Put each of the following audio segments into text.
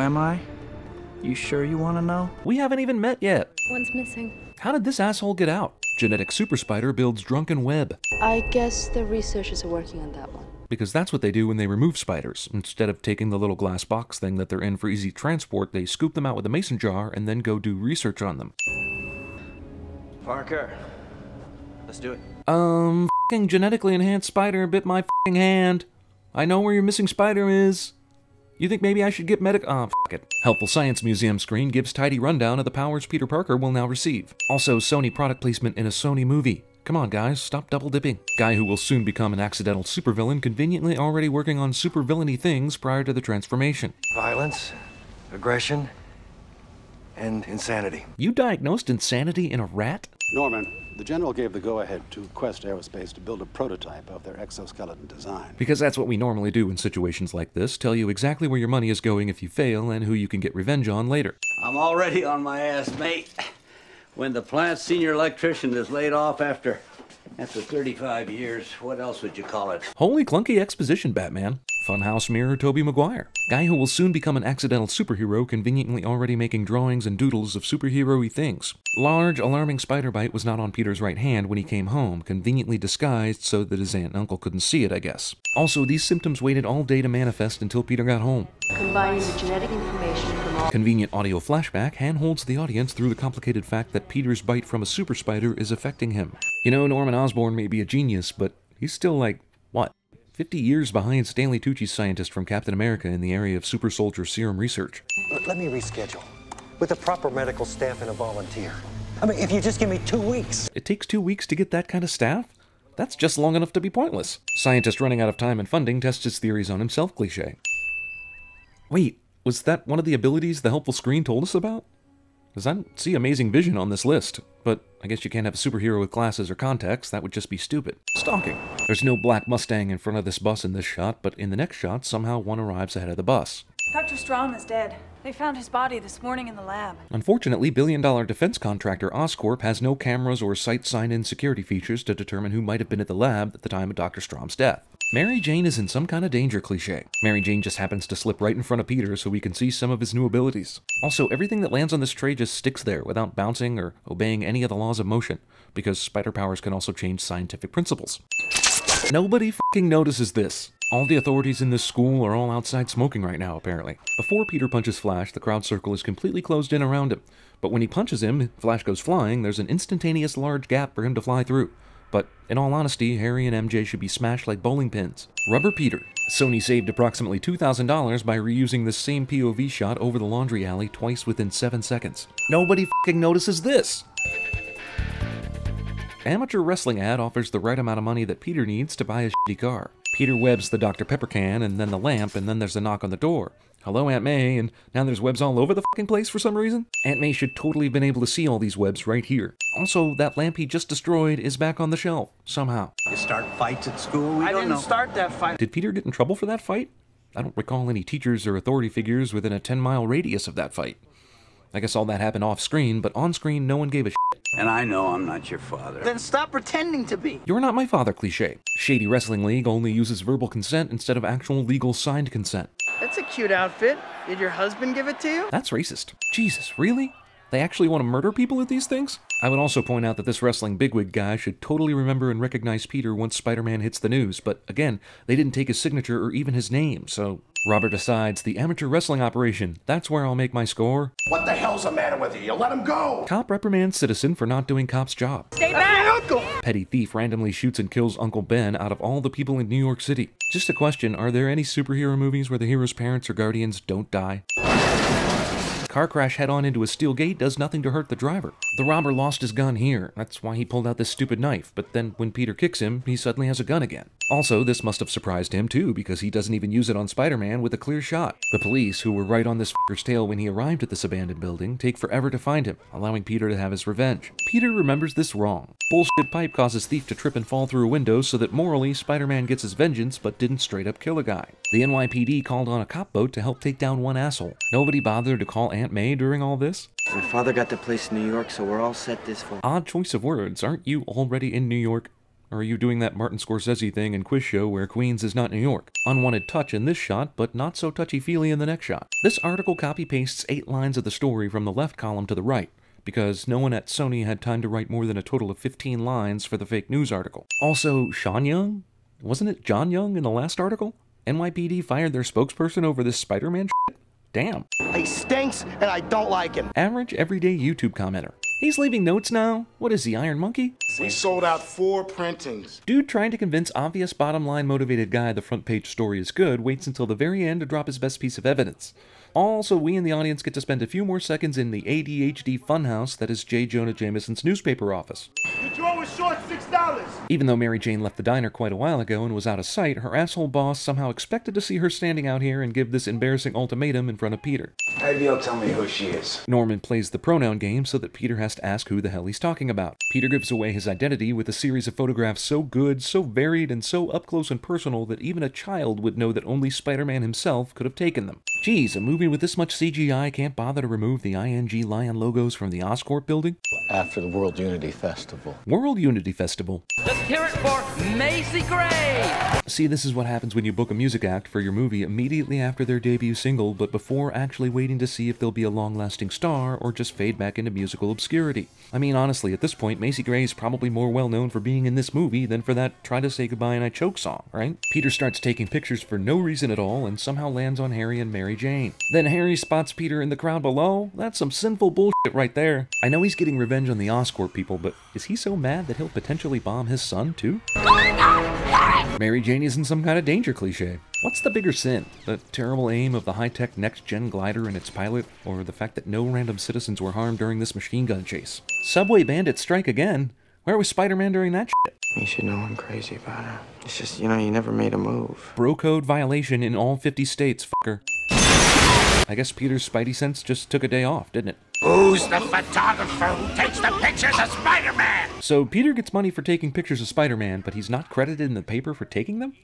Who am I? You sure you want to know? We haven't even met yet. One's missing. How did this asshole get out? Genetic super spider builds drunken web. I guess the researchers are working on that one. Because that's what they do when they remove spiders. Instead of taking the little glass box thing that they're in for easy transport, they scoop them out with a mason jar and then go do research on them. Parker, let's do it. F***ing genetically enhanced spider bit my f***ing hand. I know where your missing spider is. You think maybe I should get medic- fuck it. Helpful Science Museum screen gives tidy rundown of the powers Peter Parker will now receive. Also, Sony product placement in a Sony movie. Come on guys, stop double dipping. Guy who will soon become an accidental supervillain, conveniently already working on supervillainy things prior to the transformation. Violence, aggression, and insanity. You diagnosed insanity in a rat? Norman, the general gave the go-ahead to Quest Aerospace to build a prototype of their exoskeleton design. Because that's what we normally do in situations like this, tell you exactly where your money is going if you fail and who you can get revenge on later. I'm already on my ass, mate. When the plant's senior electrician is laid off after 35 years, what else would you call it? Holy clunky exposition, Batman. Funhouse mirror Tobey Maguire. Guy who will soon become an accidental superhero, conveniently already making drawings and doodles of superhero-y things. Large, alarming spider bite was not on Peter's right hand when he came home, conveniently disguised so that his aunt and uncle couldn't see it, I guess. Also, these symptoms waited all day to manifest until Peter got home. Combining the genetic information from all... Convenient audio flashback handholds the audience through the complicated fact that Peter's bite from a super spider is affecting him. You know, Norman Osborn may be a genius, but he's still like, what? 50 years behind Stanley Tucci's scientist from Captain America in the area of super soldier serum research. Let me reschedule. With a proper medical staff and a volunteer. I mean, if you just give me 2 weeks. It takes 2 weeks to get that kind of staff? That's just long enough to be pointless. Scientist running out of time and funding tests his theories on himself cliché. Wait, was that one of the abilities the helpful screen told us about? Because I don't see amazing vision on this list, but I guess you can't have a superhero with glasses or contacts, that would just be stupid. Stalking. There's no black Mustang in front of this bus in this shot, but in the next shot, somehow one arrives ahead of the bus. Dr. Strom is dead. They found his body this morning in the lab. Unfortunately, billion-dollar defense contractor Oscorp has no cameras or site sign-in security features to determine who might have been at the lab at the time of Dr. Strom's death. Mary Jane is in some kind of danger cliché. Mary Jane just happens to slip right in front of Peter so we can see some of his new abilities. Also, everything that lands on this tray just sticks there without bouncing or obeying any of the laws of motion, because spider powers can also change scientific principles. Nobody f***ing notices this. All the authorities in this school are all outside smoking right now, apparently. Before Peter punches Flash, the crowd circle is completely closed in around him. But when he punches him, Flash goes flying, there's an instantaneous large gap for him to fly through. But in all honesty, Harry and MJ should be smashed like bowling pins. Rubber Peter. Sony saved approximately $2,000 by reusing the same POV shot over the laundry alley twice within 7 seconds. Nobody f***ing notices this! Amateur wrestling ad offers the right amount of money that Peter needs to buy a shitty car. Peter webs the Dr. Pepper can, and then the lamp, and then there's a knock on the door. Hello, Aunt May, and now there's webs all over the f***ing place for some reason? Aunt May should totally have been able to see all these webs right here. Also, that lamp he just destroyed is back on the shelf, somehow. You start fights at school? I didn't start that fight. Did Peter get in trouble for that fight? I don't recall any teachers or authority figures within a 10-mile radius of that fight. I guess all that happened off-screen, but on-screen, no one gave a shit. And I know I'm not your father. Then stop pretending to be. You're not my father cliché. Shady Wrestling League only uses verbal consent instead of actual legal signed consent. That's a cute outfit. Did your husband give it to you? That's racist. Jesus, really? They actually want to murder people at these things? I would also point out that this wrestling bigwig guy should totally remember and recognize Peter once Spider-Man hits the news, but again, they didn't take his signature or even his name, so... Robert decides, the amateur wrestling operation, that's where I'll make my score. What the hell's the matter with you? You let him go! Cop reprimands citizen for not doing cop's job. Stay back! Uncle! Petty thief randomly shoots and kills Uncle Ben out of all the people in New York City. Just a question, are there any superhero movies where the hero's parents or guardians don't die? Car crash head-on into a steel gate does nothing to hurt the driver. The robber lost his gun here, that's why he pulled out this stupid knife, but then when Peter kicks him, he suddenly has a gun again. Also, this must have surprised him too, because he doesn't even use it on Spider-Man with a clear shot. The police, who were right on this f***er's tail when he arrived at this abandoned building, take forever to find him, allowing Peter to have his revenge. Peter remembers this wrong. Bullshit pipe causes thief to trip and fall through a window so that morally, Spider-Man gets his vengeance but didn't straight up kill a guy. The NYPD called on a cop boat to help take down one asshole. Nobody bothered to call Aunt May during all this? My father got the place in New York, so we're all set this fall. Odd choice of words. Aren't you already in New York? Or are you doing that Martin Scorsese thing in Quiz Show where Queens is not New York? Unwanted touch in this shot, but not so touchy-feely in the next shot. This article copy-pastes 8 lines of the story from the left column to the right, because no one at Sony had time to write more than a total of 15 lines for the fake news article. Also, Sean Young? Wasn't it John Young in the last article? NYPD fired their spokesperson over this Spider-Man shit? Damn. He stinks, and I don't like him. Average everyday YouTube commenter. He's leaving notes now? What is he, Iron Monkey? We sold out 4 printings. Dude trying to convince obvious bottom-line motivated guy the front page story is good waits until the very end to drop his best piece of evidence. Also, we in the audience get to spend a few more seconds in the ADHD funhouse that is J. Jonah Jameson's newspaper office. The drawer was short $6! Even though Mary Jane left the diner quite a while ago and was out of sight, her asshole boss somehow expected to see her standing out here and give this embarrassing ultimatum in front of Peter. Maybe you'll tell me who she is. Norman plays the pronoun game so that Peter has to ask who the hell he's talking about. Peter gives away his identity with a series of photographs so good, so varied, and so up close and personal that even a child would know that only Spider-Man himself could have taken them. Geez, a movie with this much CGI can't bother to remove the ING Lion logos from the Oscorp building? After the World Unity Festival. World Unity Festival. Let's hear it for Macy Gray! See, this is what happens when you book a music act for your movie immediately after their debut single, but before actually waiting to see if they'll be a long-lasting star or just fade back into musical obscurity. I mean, honestly, at this point, Macy Gray is probably more well-known for being in this movie than for that Try to Say Goodbye and I Choke song, right? Peter starts taking pictures for no reason at all and somehow lands on Harry and Mary Jane. Then Harry spots Peter in the crowd below? That's some sinful bullshit right there. I know he's getting revenge on the Oscorp people, but is he so mad that he'll potentially bomb his son, too? Oh my God, Harry! Mary Jane is in some kind of danger cliché. What's the bigger sin? The terrible aim of the high-tech next-gen glider and its pilot, or the fact that no random citizens were harmed during this machine gun chase? Subway bandits strike again? Where was Spider-Man during that shit? You should know I'm crazy about her. It's just, you know, you never made a move. Bro code violation in all 50 states, fucker. I guess Peter's Spidey sense just took a day off, didn't it? Who's the photographer who takes the pictures of Spider-Man? So Peter gets money for taking pictures of Spider-Man, but he's not credited in the paper for taking them?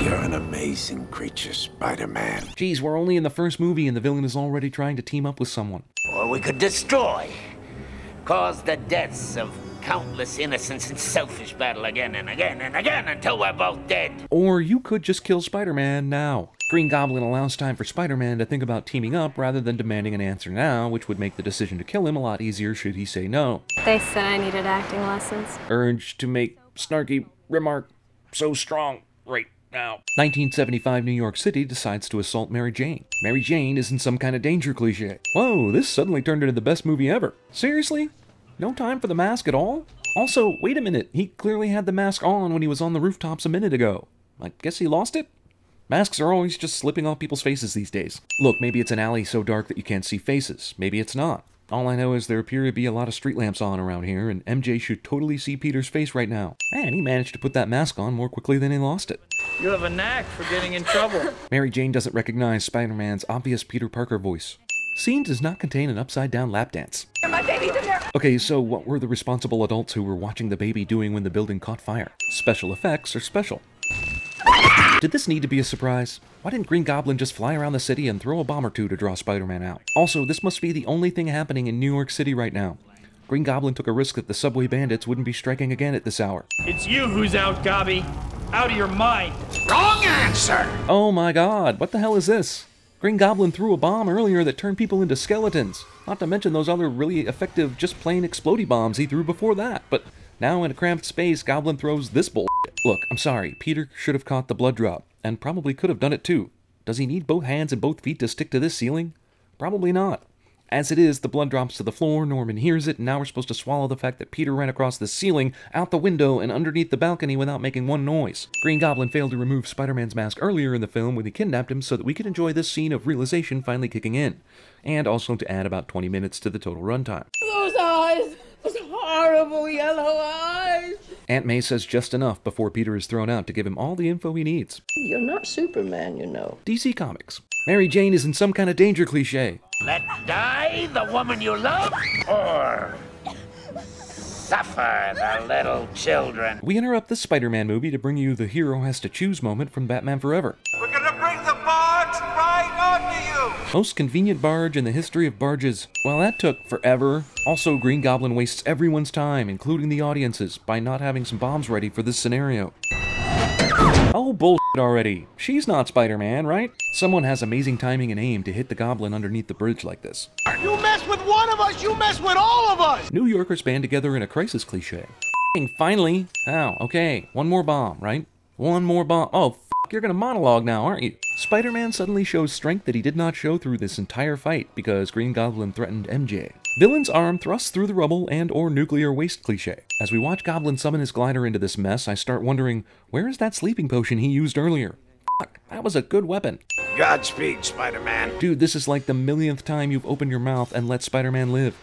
You're an amazing creature, Spider-Man. Geez, we're only in the first movie and the villain is already trying to team up with someone. Or we could destroy, cause the deaths of countless innocents in selfish battle again and again and again until we're both dead. Or you could just kill Spider-Man now. Green Goblin allows time for Spider-Man to think about teaming up rather than demanding an answer now, which would make the decision to kill him a lot easier should he say no. They said I needed acting lessons. Urge to make snarky remark so strong right now. 1975 New York City decides to assault Mary Jane. Mary Jane is in some kind of danger cliché. Whoa, this suddenly turned into the best movie ever. Seriously? No time for the mask at all? Also, wait a minute, he clearly had the mask on when he was on the rooftops a minute ago. I guess he lost it? Masks are always just slipping off people's faces these days. Look, maybe it's an alley so dark that you can't see faces. Maybe it's not. All I know is there appear to be a lot of street lamps on around here, and MJ should totally see Peter's face right now. Man, he managed to put that mask on more quickly than he lost it. You have a knack for getting in trouble. Mary Jane doesn't recognize Spider-Man's obvious Peter Parker voice. Scene does not contain an upside-down lap dance. My baby's in there. Okay, so what were the responsible adults who were watching the baby doing when the building caught fire? Special effects are special. Did this need to be a surprise? Why didn't Green Goblin just fly around the city and throw a bomb or two to draw Spider-Man out? Also, this must be the only thing happening in New York City right now. Green Goblin took a risk that the subway bandits wouldn't be striking again at this hour. It's you who's out, Gobby. Out of your mind. Wrong answer! Oh my God, what the hell is this? Green Goblin threw a bomb earlier that turned people into skeletons. Not to mention those other really effective, just plain explodey bombs he threw before that, but now in a cramped space, Goblin throws this bull. Look, I'm sorry, Peter should have caught the blood drop, and probably could have done it too. Does he need both hands and both feet to stick to this ceiling? Probably not. As it is, the blood drops to the floor, Norman hears it, and now we're supposed to swallow the fact that Peter ran across the ceiling, out the window, and underneath the balcony without making one noise. Green Goblin failed to remove Spider-Man's mask earlier in the film when he kidnapped him so that we could enjoy this scene of realization finally kicking in, and also to add about 20 minutes to the total runtime. Those eyes! Those horrible yellow eyes! Aunt May says just enough before Peter is thrown out to give him all the info he needs. You're not Superman, you know. DC Comics. Mary Jane is in some kind of danger cliché. Let die the woman you love, or suffer the little children. We interrupt this Spider-Man movie to bring you the hero has to choose moment from Batman Forever. We're gonna bring the bombs right on! on to you! Most convenient barge in the history of barges. Well, that took forever. Also, Green Goblin wastes everyone's time, including the audience's, by not having some bombs ready for this scenario. Oh, bullshit already. She's not Spider-Man, right? Someone has amazing timing and aim to hit the goblin underneath the bridge like this. You mess with one of us, you mess with all of us! New Yorkers band together in a crisis cliche. Finally. Ow, okay. One more bomb, right? One more bomb. Oh, f***, you're gonna monologue now, aren't you? Spider-Man suddenly shows strength that he did not show through this entire fight because Green Goblin threatened MJ. Villain's arm thrusts through the rubble and or nuclear waste cliché. As we watch Goblin summon his glider into this mess, I start wondering, where is that sleeping potion he used earlier? Fuck, that was a good weapon. Godspeed, Spider-Man. Dude, this is like the millionth time you've opened your mouth and let Spider-Man live.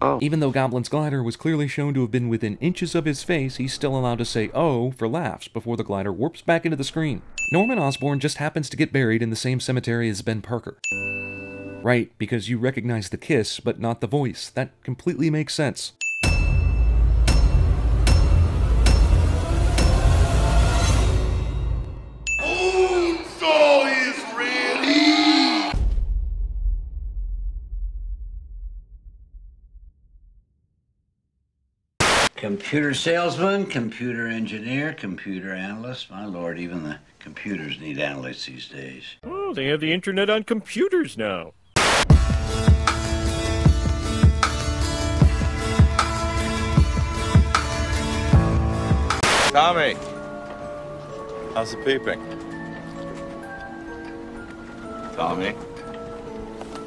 Oh. Even though Goblin's glider was clearly shown to have been within inches of his face, he's still allowed to say "oh" for laughs before the glider warps back into the screen. Norman Osborn just happens to get buried in the same cemetery as Ben Parker. Right, because you recognize the kiss, but not the voice. That completely makes sense. Is ready. Computer salesman, computer engineer, computer analyst. My lord, even the computers need analysts these days. Oh, they have the internet on computers now. Tommy, how's the peeping? Tommy,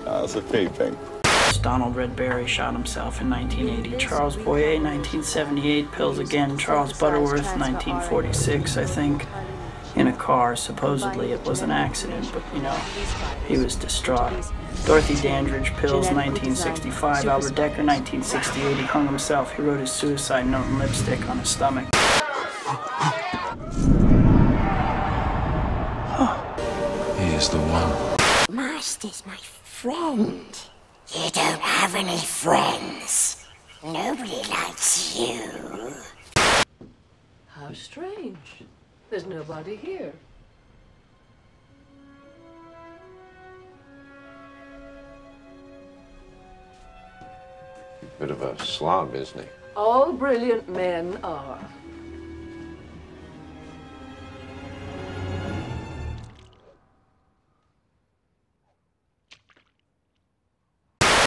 how's the peeping? Donald Redberry shot himself in 1980, Charles Boyer 1978, pills again, Charles Butterworth 1946, I think, in a car. Supposedly it was an accident, but you know, he was distraught. Dorothy Dandridge, pills 1965, Albert Decker 1968, he hung himself, he wrote his suicide note in lipstick on his stomach. He is the one. Master's my friend. You don't have any friends. Nobody likes you. How strange. There's nobody here. Bit of a slob, isn't he? All brilliant men are.